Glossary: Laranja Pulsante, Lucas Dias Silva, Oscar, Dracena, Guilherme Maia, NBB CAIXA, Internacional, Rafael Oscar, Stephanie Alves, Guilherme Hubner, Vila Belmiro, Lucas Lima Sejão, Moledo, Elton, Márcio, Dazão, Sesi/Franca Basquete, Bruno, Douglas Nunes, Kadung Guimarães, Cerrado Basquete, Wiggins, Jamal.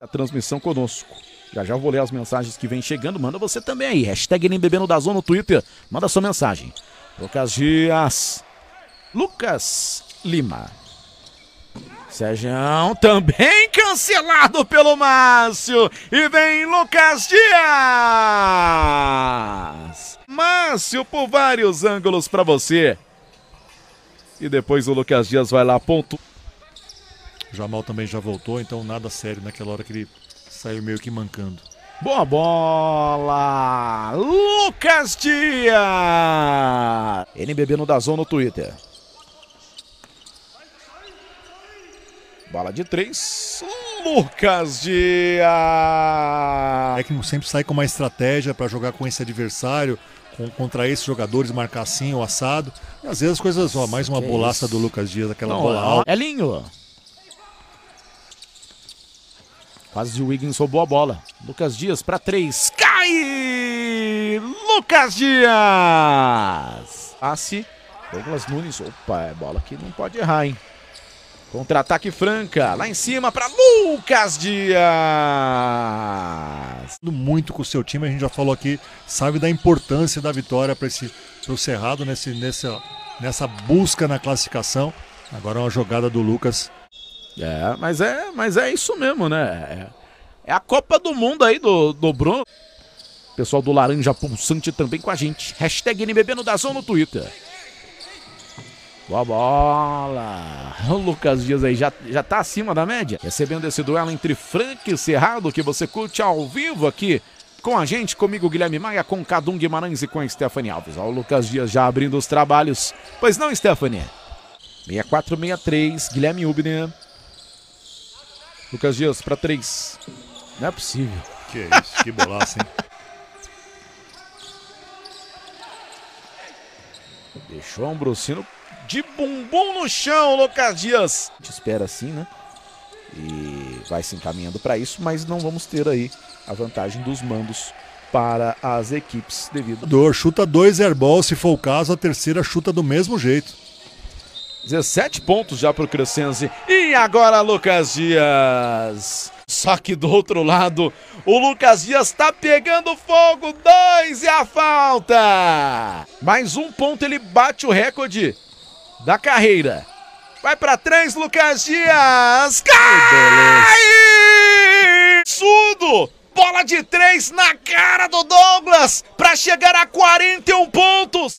a transmissão conosco. Já eu vou ler as mensagens que vem chegando. Manda você também aí. Hashtag NBB no Dazão no Twitter. Manda sua mensagem. Lucas Dias. Lucas Lima. Sejão também cancelado pelo Márcio. E vem Lucas Dias. Márcio por vários ângulos para você. E depois o Lucas Dias vai lá, ponto. Jamal também já voltou, então nada sério naquela hora que ele saiu meio que mancando. Boa bola! Lucas Dias! NBB no Dazão no Twitter. Bola de 3, Lucas Dias! É que não sempre sai com uma estratégia para jogar com esse adversário, contra esses jogadores, marcar assim o assado. E às vezes as coisas, ó, mais uma bolaça do Lucas Dias, aquela bola alta. Elinho! Quase o Wiggins roubou a bola. Lucas Dias para 3. Cai! Lucas Dias! Passe. Douglas Nunes. Opa, é bola que não pode errar, hein? Contra-ataque Franca. Lá em cima para Lucas Dias. Muito com o seu time. A gente já falou aqui. Sabe da importância da vitória para o Cerrado nessa busca na classificação. Agora é uma jogada do Lucas. É, mas é isso mesmo, né? É a Copa do Mundo aí do Bruno. Pessoal do Laranja Pulsante também com a gente. Hashtag NBB no Dazão no Twitter. Boa bola. O Lucas Dias aí já tá acima da média. Recebendo esse duelo entre Franca e Cerrado, que você curte ao vivo aqui com a gente. Comigo, Guilherme Maia, com Kadung Guimarães e com a Stephanie Alves. Ó, o Lucas Dias já abrindo os trabalhos. Pois não, Stephanie? 64-63, Guilherme Hubner. Lucas Dias para 3. Não é possível. Que isso, que bolaça, hein? Deixou um Brucino de bumbum no chão, Lucas Dias. A gente espera assim, né? E vai se encaminhando para isso, mas não vamos ter aí a vantagem dos mandos para as equipes devido. Chuta 2 airball, se for o caso, a terceira chuta do mesmo jeito. 17 pontos já para o Crescenzi. E agora Lucas Dias. Só que do outro lado, o Lucas Dias está pegando fogo. 2 e a falta. Mais um ponto, ele bate o recorde da carreira. Vai para 3, Lucas Dias. Cai! Sudo! Bola de 3 na cara do Douglas para chegar a 41 pontos.